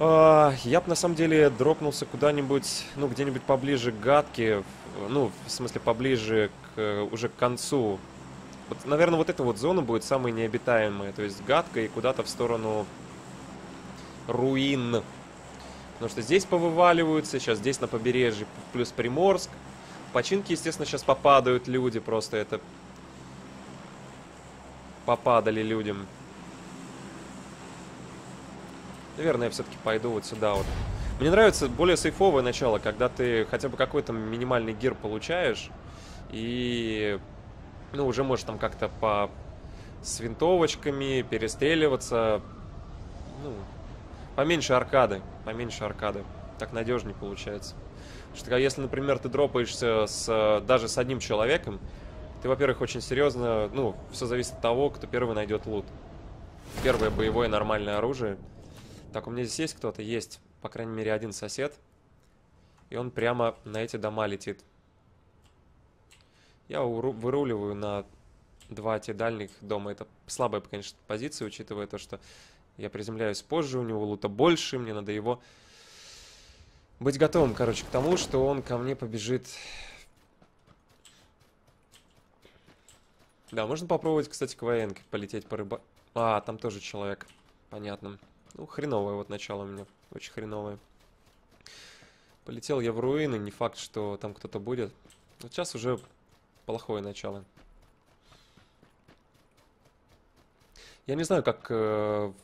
Я бы на самом деле дропнулся куда-нибудь, ну, где-нибудь поближе к гадке, ну, в смысле, поближе к, уже к концу. Вот, наверное, вот эта вот зона будет самая необитаемая, то есть гадка и куда-то в сторону руин. Потому что здесь повываливаются, сейчас здесь на побережье, плюс Приморск. Починки, естественно, сейчас попадают люди, просто это... Попадали людям. Наверное, я все-таки пойду вот сюда вот. Мне нравится более сейфовое начало, когда ты хотя бы какой-то минимальный гир получаешь. И... Ну, уже можешь там как-то по... С винтовочками перестреливаться. Ну... Поменьше аркады, поменьше аркады. Так надежнее получается. Потому что если, например, ты дропаешься даже с одним человеком, ты, во-первых, очень серьезно... Ну, все зависит от того, кто первый найдет лут. Первое боевое нормальное оружие. Так, у меня здесь есть кто-то? Есть. По крайней мере, один сосед. И он прямо на эти дома летит. Я выруливаю на два те дальних дома. Это слабая, конечно, позиция, учитывая то, что... Я приземляюсь позже, у него лута больше, мне надо его... Быть готовым, короче, к тому, что он ко мне побежит. Да, можно попробовать, кстати, к военке полететь по рыбалке. А, там тоже человек. Понятно. Ну, хреновое вот начало у меня. Очень хреновое. Полетел я в руины, не факт, что там кто-то будет. Вот сейчас уже плохое начало. Я не знаю, как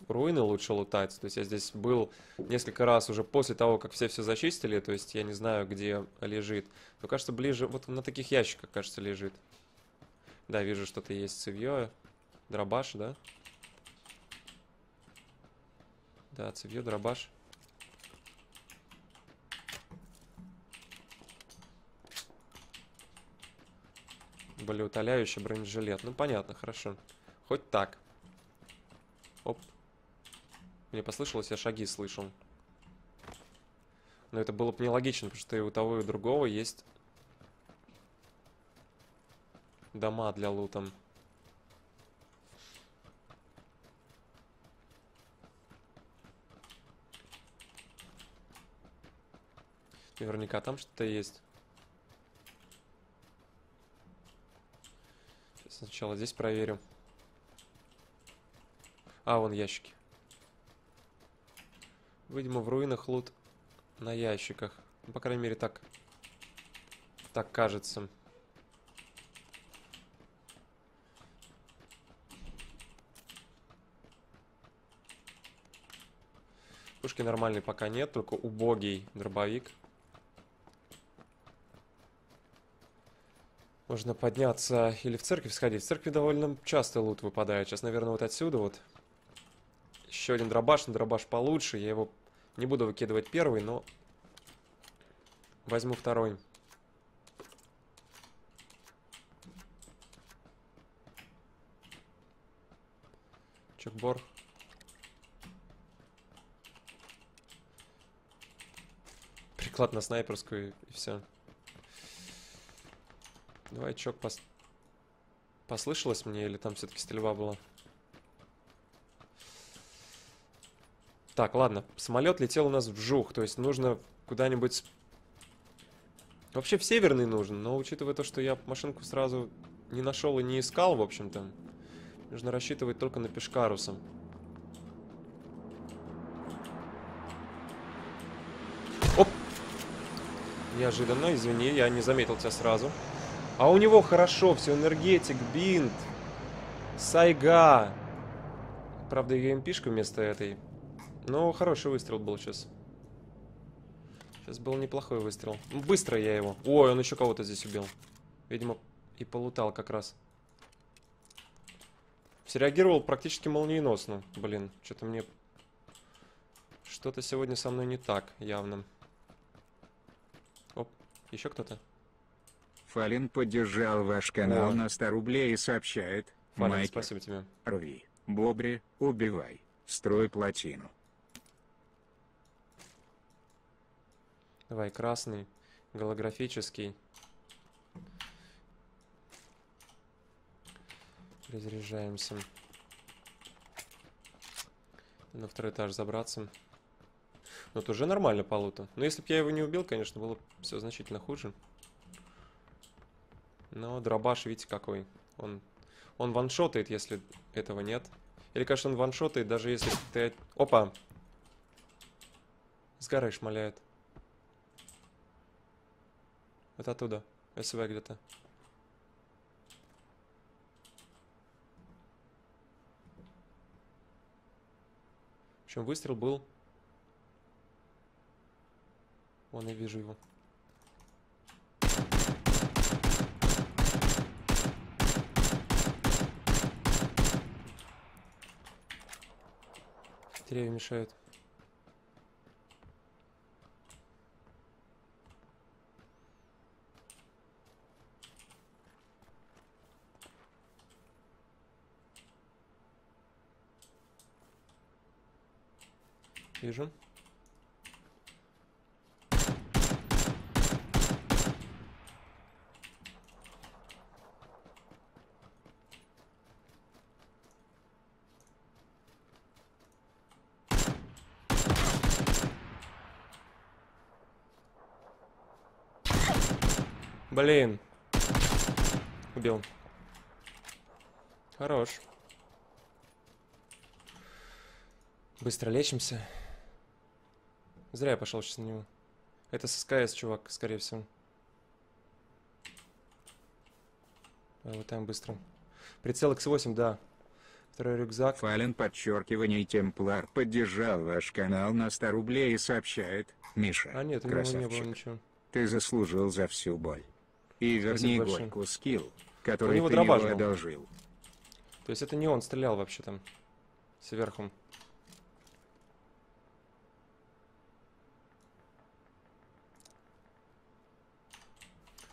руины лучше лутать. То есть я здесь был несколько раз уже после того, как все зачистили. То есть я не знаю, где лежит. Но кажется, ближе... Вот на таких ящиках, кажется, лежит. Да, вижу, что-то есть цевье. Дробаш, да? Да, цевье, дробаш. Болеутоляющий бронежилет. Ну, понятно, хорошо. Хоть так. Оп. Мне послышалось, я шаги слышал. Но это было бы нелогично, потому что и у того, и у другого есть дома для лута. Наверняка там что-то есть. Сначала здесь проверю. А, вон ящики. Видимо, в руинах лут на ящиках. Ну, по крайней мере, так. Так кажется. Пушки нормальной пока нет, только убогий дробовик. Можно подняться или в церковь сходить. В церкви довольно часто лут выпадает. Сейчас, наверное, вот отсюда вот. Еще один дробаш, но дробаш получше. Я его не буду выкидывать первый, но возьму второй. Чекбор. Приклад на снайперскую и все. Давай, чок, послышалось мне или там все-таки стрельба была? Так, ладно, самолет летел у нас в жух, то есть нужно куда-нибудь... Вообще в северный нужен, но учитывая то, что я машинку сразу не нашел и не искал, в общем-то, нужно рассчитывать только на пешкаруса. Оп! Неожиданно, извини, я не заметил тебя сразу. А у него хорошо, все, энергетик, бинт, сайга. Правда, я МПшку вместо этой. Но хороший выстрел был сейчас. Сейчас был неплохой выстрел. Быстро я его. Ой, он еще кого-то здесь убил. Видимо, и полутал как раз. Среагировал практически молниеносно. Блин, что-то мне... Что-то сегодня со мной не так, явно. Оп, еще кто-то. Фалин поддержал ваш канал на 100 рублей и сообщает. Фалин, Майкер, спасибо тебе. Руи, Бобри, убивай. Строй плотину. Давай, красный, голографический. Разряжаемся. На второй этаж забраться. Но это уже нормально полуто. Но если бы я его не убил, конечно, было бы все значительно хуже. Но дробаш, видите, какой. Он ваншотает, если этого нет. Или, конечно, он ваншотает, даже если ты... Опа! С горы шмаляет. Вот оттуда. СВ где-то. В общем, выстрел был. Вон, я вижу его. Деревья мешают. Вижу. Блин. Убил. Хорош. Быстро лечимся. Зря я пошел сейчас на него. Это с СКС, чувак, скорее всего. Вот там быстро. Прицел X8, да. Второй рюкзак. Фален, подчеркивание, Темплар поддержал ваш канал на 100 рублей и сообщает. Миша, а нет, у него не было ничего. Ты заслужил за всю боль. И верни Горьку скилл, который ты его одолжил. То есть это не он стрелял вообще там. Сверху.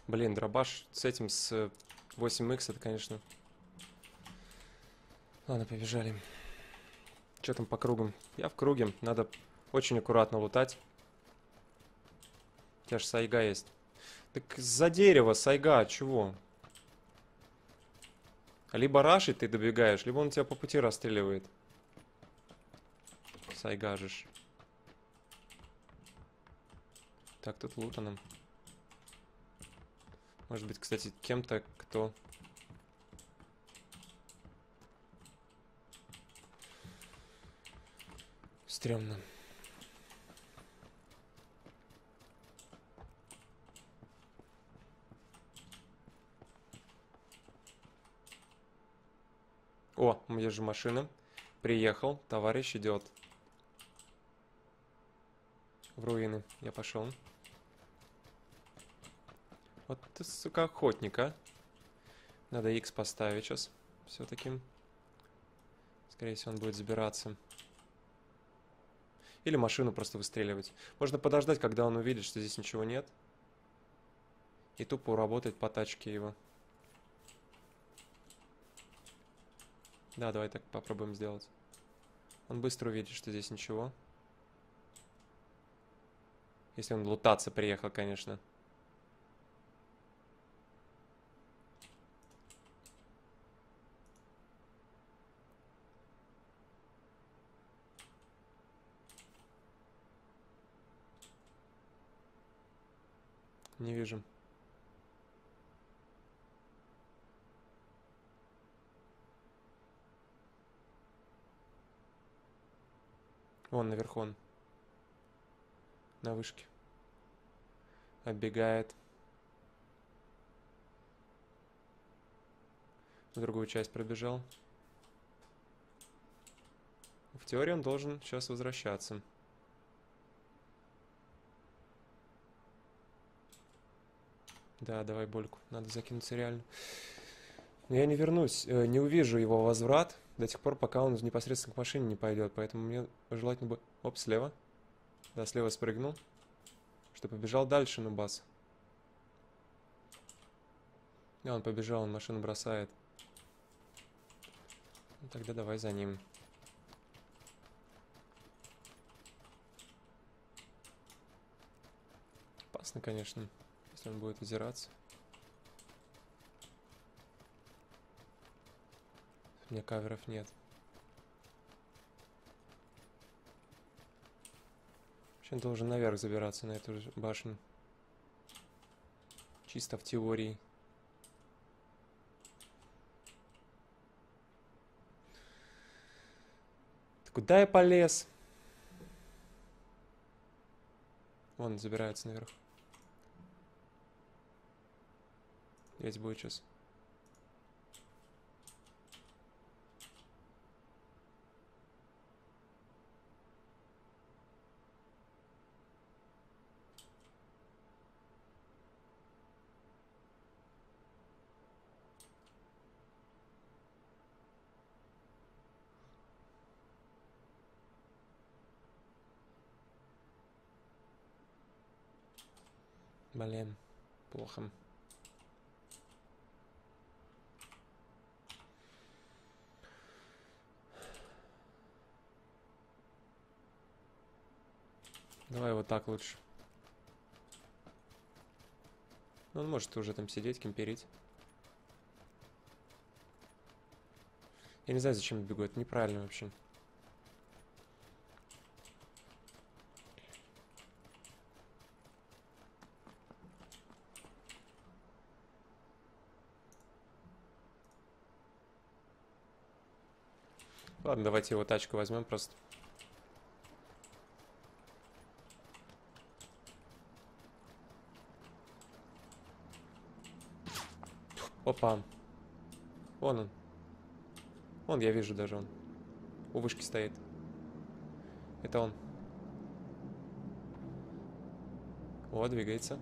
Блин, дробаш с этим, с 8х, это, конечно... Ладно, побежали. Че там по кругам? Я в круге. Надо очень аккуратно лутать. У тебя же сайга есть. Так за дерево сайга, чего? Либо раши ты добегаешь, либо он тебя по пути расстреливает. Сайгажишь. Так, тут лутано. Может быть, кстати, кем-то, кто... Стремно. О, у меня же машина. Приехал, товарищ идет. В руины. Я пошел. Вот ты, сука, охотник, а? Надо X поставить сейчас. Все-таки. Скорее всего, он будет забираться. Или машину просто выстреливать. Можно подождать, когда он увидит, что здесь ничего нет. И тупо уработать по тачке его. Да, давай так попробуем сделать. Он быстро увидит, что здесь ничего. Если он лутаться приехал, конечно. Не вижу. Вон наверху он. На вышке. Оббегает. В другую часть пробежал. В теории он должен сейчас возвращаться. Да, давай больку. Надо закинуться реально. Но я не вернусь, не увижу его возврат до тех пор, пока он непосредственно к машине не пойдет. Поэтому мне желательно бы... Оп, слева. Да, слева спрыгнул. Что, побежал дальше, ну бас. Да, он побежал, он машину бросает. Тогда давай за ним. Опасно, конечно. Он будет озираться. У меня каверов нет. Вообще должен наверх забираться на эту башню. Чисто в теории. Куда я полез? Вон, забирается наверх. Здесь будет сейчас. Блин, плохо. Давай вот так лучше. Ну, он может уже там сидеть, кемперить. Я не знаю, зачем я бегу, это неправильно вообще. Ладно, давайте его тачку возьмем просто. Опа. Вон он. Вон, я вижу даже он. У вышки стоит. Это он. О, двигается.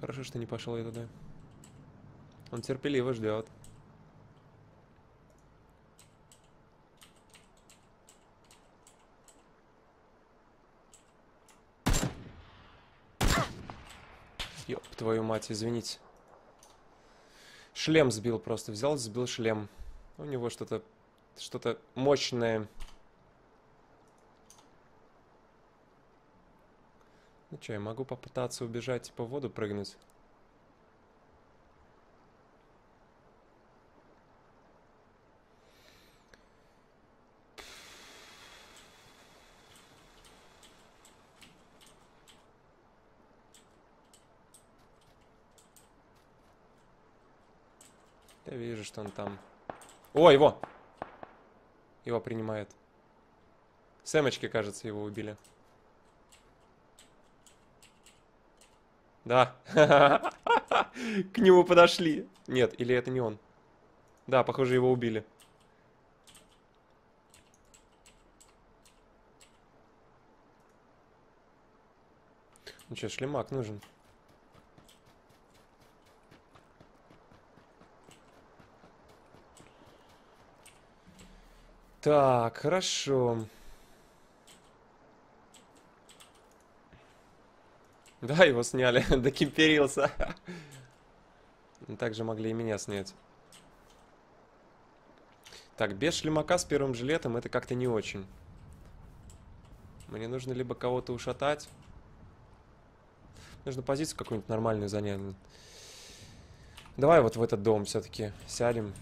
Хорошо, что не пошел я туда. Он терпеливо ждет. Ёп, твою мать, извините. Шлем сбил просто. Взял, сбил шлем. У него что-то мощное. Ну что, я могу попытаться убежать, типа в воду прыгнуть? Я вижу, что он там. О, его! Его принимает. Сэмочки, кажется, его убили. Да, к нему подошли. Нет, или это не он? Да, похоже, его убили. Ну что, шлемак нужен. Так, хорошо. Да, его сняли, докемперился. Также могли и меня снять. Так, без шлемака с первым жилетом это как-то не очень. Мне нужно либо кого-то ушатать. Нужно позицию какую-нибудь нормальную занять. Давай вот в этот дом все-таки сядем.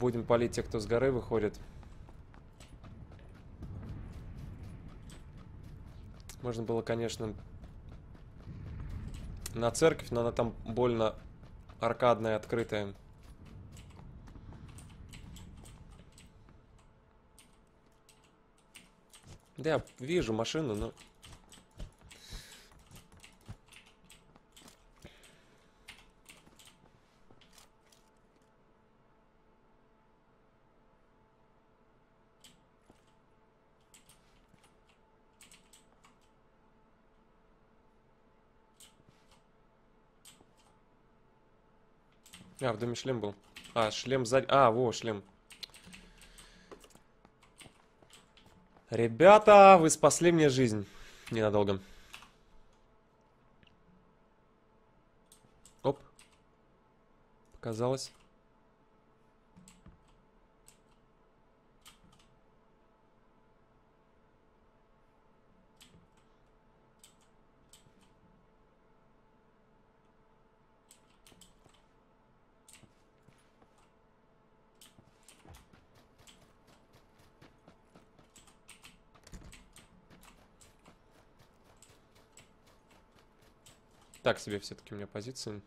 Будем палить тех, кто с горы выходит. Можно было, конечно... На церковь, но она там больно аркадная, открытая. Да, я вижу машину, но... А, в доме шлем был. А, шлем сзади. А, во, шлем. Ребята, вы спасли мне жизнь. Ненадолго. Оп. Показалось. Так себе все-таки у меня позиции.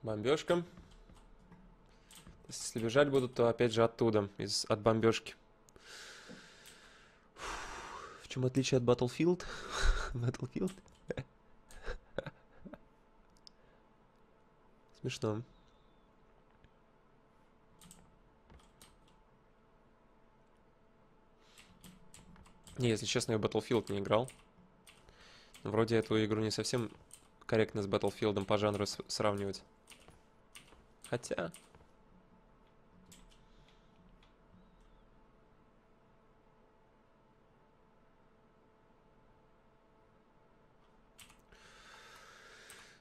Бомбежка. Если бежать будут, то опять же оттуда, от бомбежки. В чем отличие от Battlefield? Battlefield? Смешно. Не, если честно, я в Battlefield не играл. Но вроде эту игру не совсем корректно с Battlefield'ом по жанру сравнивать. Хотя...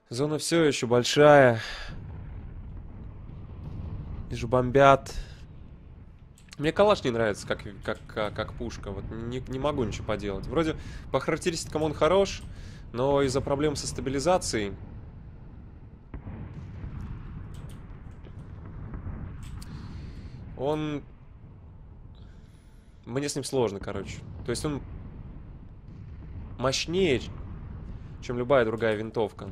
Зона все еще большая. Вижу, бомбят. Мне калаш не нравится, как пушка. Вот не могу ничего поделать. Вроде по характеристикам он хорош, но из-за проблем со стабилизацией... Он... Мне с ним сложно, короче. То есть он мощнее, чем любая другая винтовка.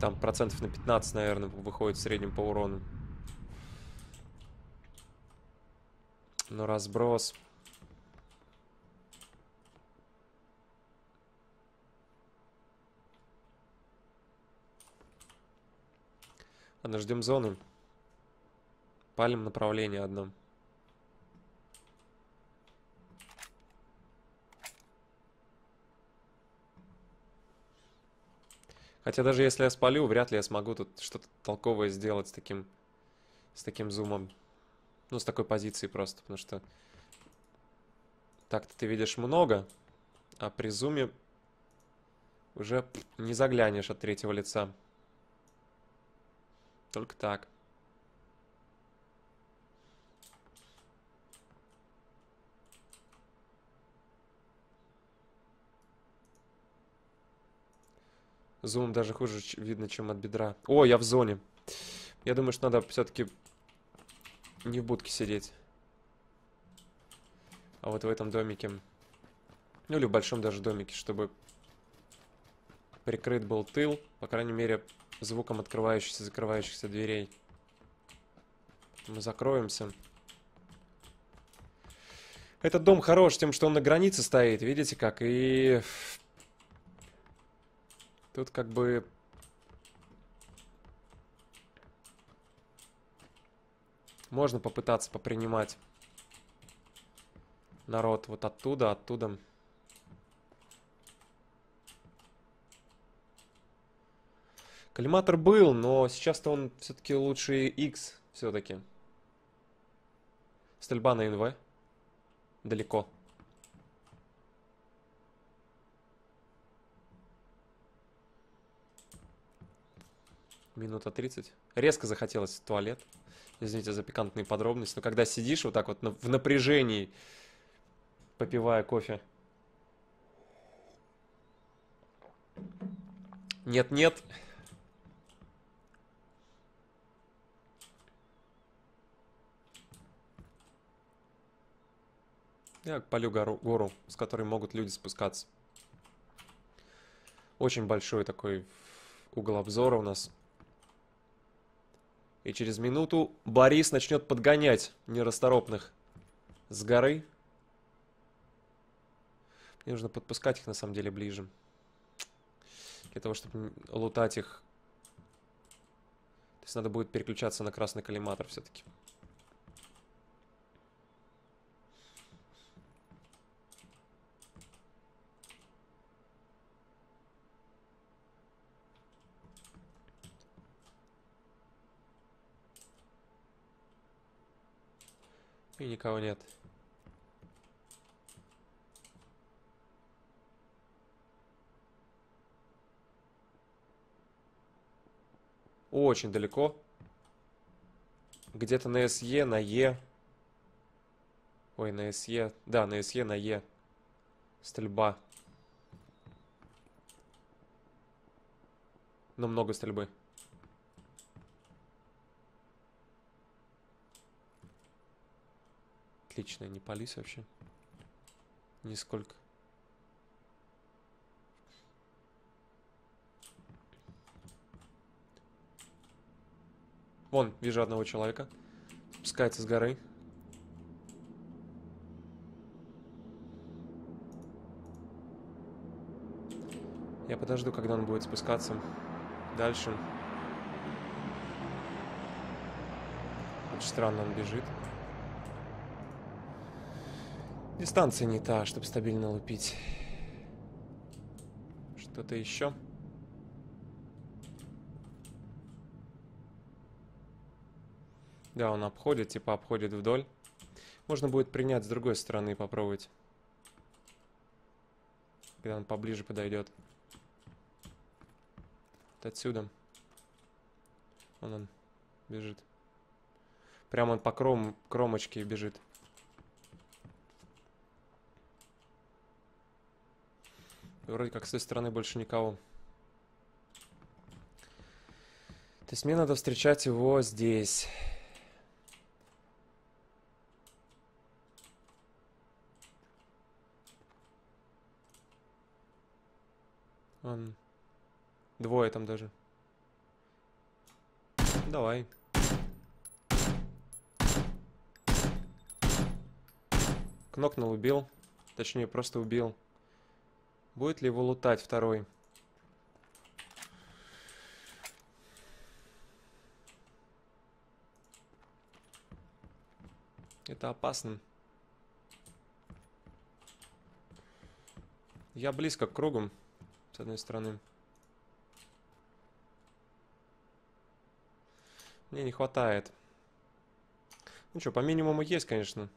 Там процентов на 15, наверное, выходит в среднем по урону. Но разброс... Ладно, ждем зоны. Палим направление одно. Хотя даже если я спалю, вряд ли я смогу тут что-то толковое сделать с таким зумом. Ну, с такой позиции просто, потому что так-то ты видишь много, а при зуме уже не заглянешь от третьего лица. Только так. Зум даже хуже видно, чем от бедра. О, я в зоне. Я думаю, что надо все-таки не в будке сидеть, а вот в этом домике. Ну, или в большом даже домике, чтобы прикрыт был тыл, по крайней мере, звуком открывающихся и закрывающихся дверей. Мы закроемся. Этот дом хорош тем, что он на границе стоит, видите как? И... Тут как бы... Можно попытаться попринимать народ вот оттуда. Коллиматор был, но сейчас-то он все-таки лучше X все-таки. Стрельба на НВ. Далеко. Минута 30. Резко захотелось в туалет. Извините за пикантные подробности. Но когда сидишь вот так вот в напряжении, попивая кофе. Нет-нет. Я палю гору, с которой могут люди спускаться. Очень большой такой угол обзора у нас. И через минуту Борис начнет подгонять нерасторопных с горы. Мне нужно подпускать их на самом деле ближе. Для того, чтобы лутать их. То есть надо будет переключаться на красный коллиматор все-таки. И никого нет. Очень далеко. Где-то на СЕ, на Е. Ой, на СЕ. Да, на СЕ, на Е. Стрельба. Но много стрельбы. Отлично, не пались вообще. Нисколько. Вон, вижу одного человека. Спускается с горы. Я подожду, когда он будет спускаться дальше. Очень странно он бежит. Дистанция не та, чтобы стабильно лупить. Что-то еще. Да, он обходит, типа обходит вдоль. Можно будет принять с другой стороны и попробовать. Когда он поближе подойдет. Вот отсюда. Вон он бежит. Прямо он по кромочке бежит. Вроде как с той стороны больше никого. То есть мне надо встречать его здесь. Он... Двое там даже. Давай. Кнокнул, убил. Точнее, просто убил. Будет ли его лутать второй? Это опасно. Я близко к кругу, с одной стороны. Мне не хватает. Ну что, по минимуму есть, конечно.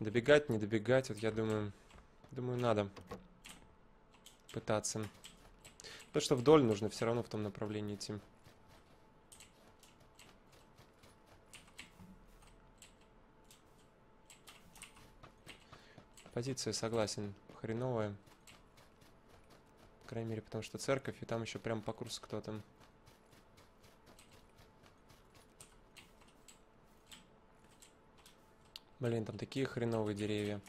Добегать, не добегать, вот я думаю... Думаю, надо пытаться. Потому что вдоль нужно все равно в том направлении идти. Позиция, согласен, хреновая. По крайней мере, потому что церковь, и там еще прям по курсу кто-то. Блин, там такие хреновые деревья.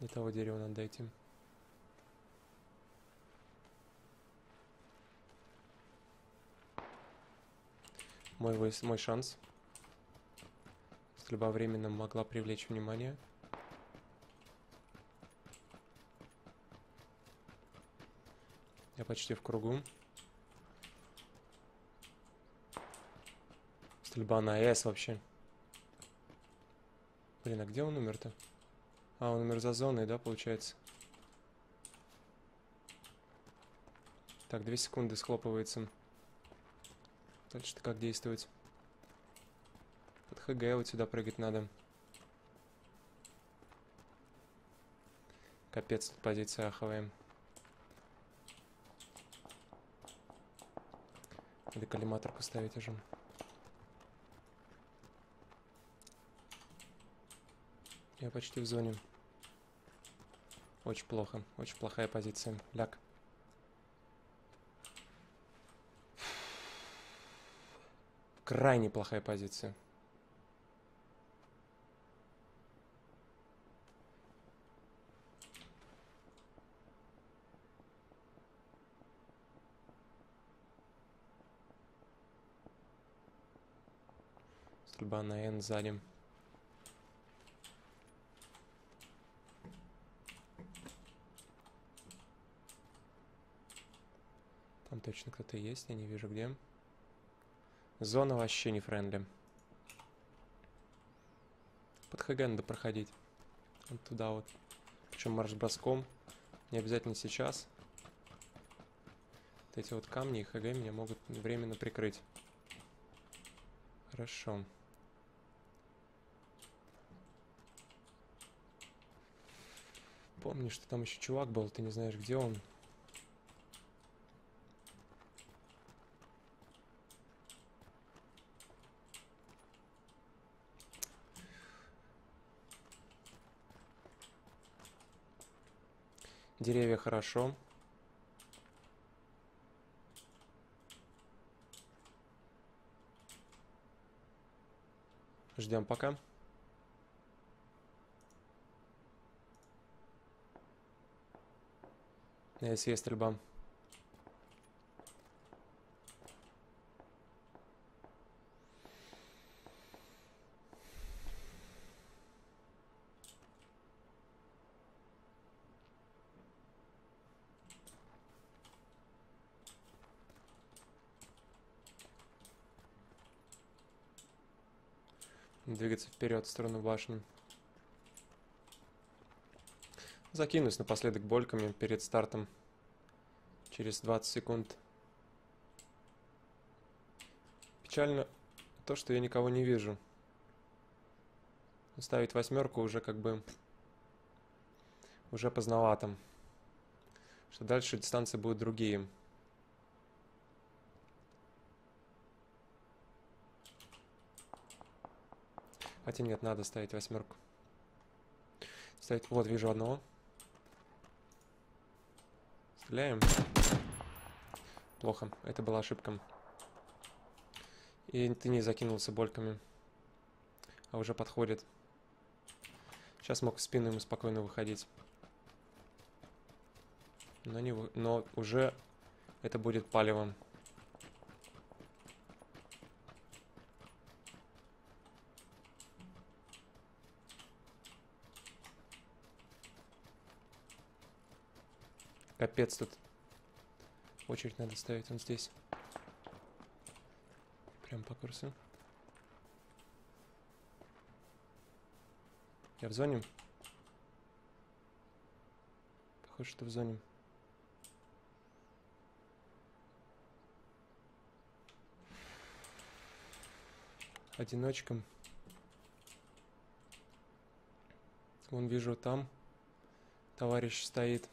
До того дерева надо дойти. Мой шанс. Любовременно могла привлечь внимание. Я почти в кругу. Стрельба на С вообще. Блин, а где он умер-то? А, он умер за зоной, да, получается? Так, 2 секунды схлопывается. Дальше-то как действовать? Под ХГ вот сюда прыгать надо. Капец, тут позиция аховая. Надо коллиматор поставить уже. Я почти в зоне. Очень плохо. Очень плохая позиция. Ляг. Крайне плохая позиция. Стрельба на Н сзади. Там точно кто-то есть, я не вижу где. Зона вообще не френдли. Под ХГ надо проходить. Вот туда вот. Причем марш-броском. Не обязательно сейчас. Вот эти вот камни и ХГ меня могут временно прикрыть. Хорошо. Помни, что там еще чувак был, ты не знаешь, где он. Деревья хорошо. Ждем пока. Здесь есть стрельба. Двигаться вперед в сторону башни. Закинусь напоследок больками перед стартом. Через 20 секунд. Печально то, что я никого не вижу. Ставить восьмерку уже как бы... уже поздновато. Что дальше дистанции будут другие. Хотя нет, надо ставить восьмерку. Ставить... Вот, вижу одного. Стреляем. Плохо. Это была ошибка. И ты не закинулся больками. А уже подходит. Сейчас мог в спину ему спокойно выходить. Но, не вы... Но уже это будет палевом. Капец тут. Очередь надо ставить он здесь. Прям по курсу. Я в зоне? Похоже, что в зоне. Одиночком. Вон вижу там. Товарищ стоит.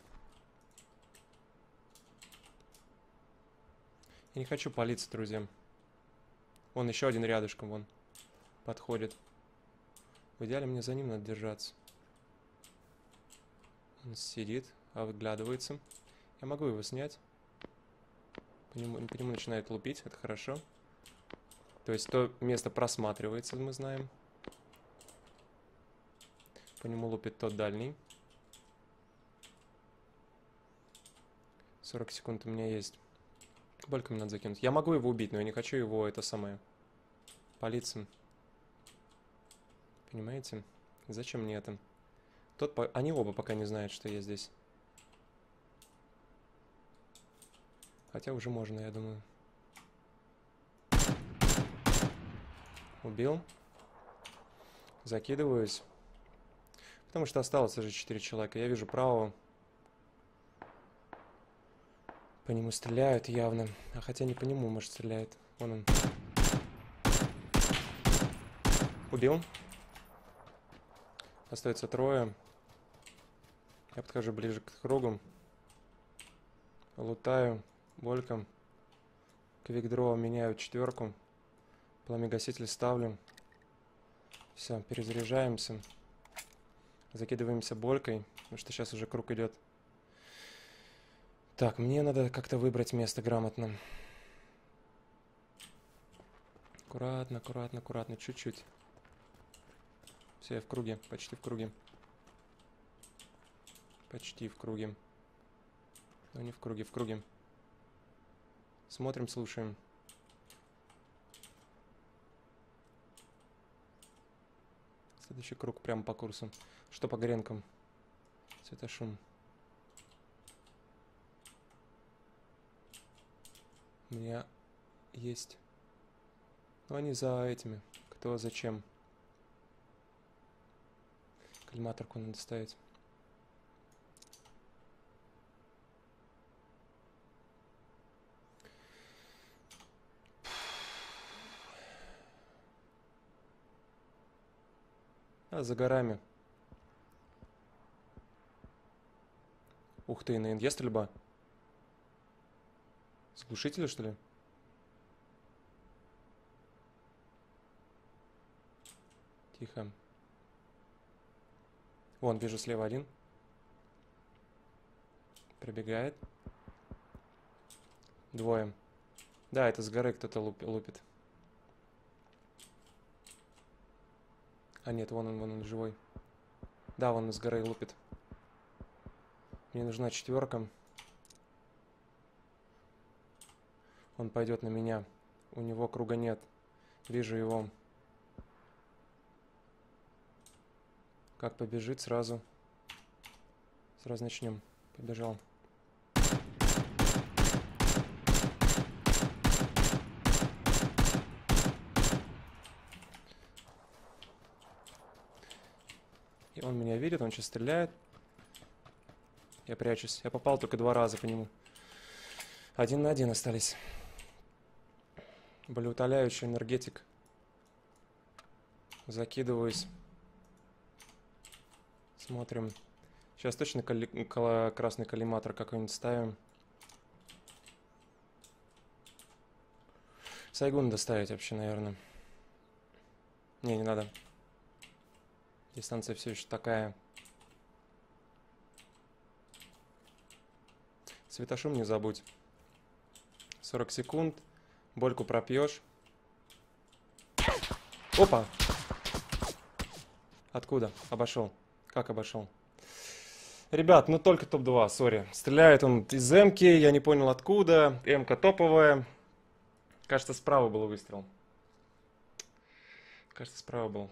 Я не хочу палиться, друзья. Вон еще один рядышком, вон. Подходит. В идеале мне за ним надо держаться. Он сидит, оглядывается. Я могу его снять. По нему начинает лупить, это хорошо. То есть то место просматривается, мы знаем. По нему лупит тот дальний. 40 секунд у меня есть. Больками надо закинуть. Я могу его убить, но я не хочу его, это самое, палиться. Понимаете? Зачем мне это? Они оба пока не знают, что я здесь. Хотя уже можно, я думаю. Убил. Закидываюсь. Потому что осталось уже 4 человека. Я вижу правого. По нему стреляют явно. А хотя не по нему, может, стреляет. Вон он. Убил. Остается трое. Я подхожу ближе к кругу. Лутаю. Больком. Квикдроу меняю четверку. Пламегаситель ставлю. Все, перезаряжаемся. Закидываемся болькой. Потому что сейчас уже круг идет. Так, мне надо как-то выбрать место грамотно. Аккуратно, аккуратно, аккуратно, чуть-чуть. Все, я в круге, почти в круге. Почти в круге. Но не в круге, в круге. Смотрим, слушаем. Следующий круг прямо по курсу. Что по гренкам? Светошум. У меня есть. Но они за этими. Кто зачем? Коллиматорку надо ставить. А за горами. Ух ты, на инде стрельба. С глушителя, что ли? Тихо. Вон, вижу слева один. Пробегает. Двое. Да, это с горы кто-то лупит. А нет, вон он живой. Да, вон с горы лупит. Мне нужна четверка. Он пойдет на меня. У него круга нет. Вижу его. Как побежит сразу. Сразу начнем. Побежал. И он меня видит, он сейчас стреляет. Я прячусь. Я попал только 2 раза по нему. 1 на 1 остались. Болеутоляющий энергетик. Закидываюсь. Смотрим. Сейчас точно красный коллиматор какой-нибудь ставим. Сайгун доставить вообще, наверное. Не надо. Дистанция все еще такая. Светошум не забудь. 40 секунд. Больку пропьешь. Опа! Откуда? Обошел. Как обошел? Ребят, ну только топ-2, сори. Стреляет он из М-ки, я не понял откуда. М-ка топовая. Кажется, справа был выстрел. Кажется, справа был.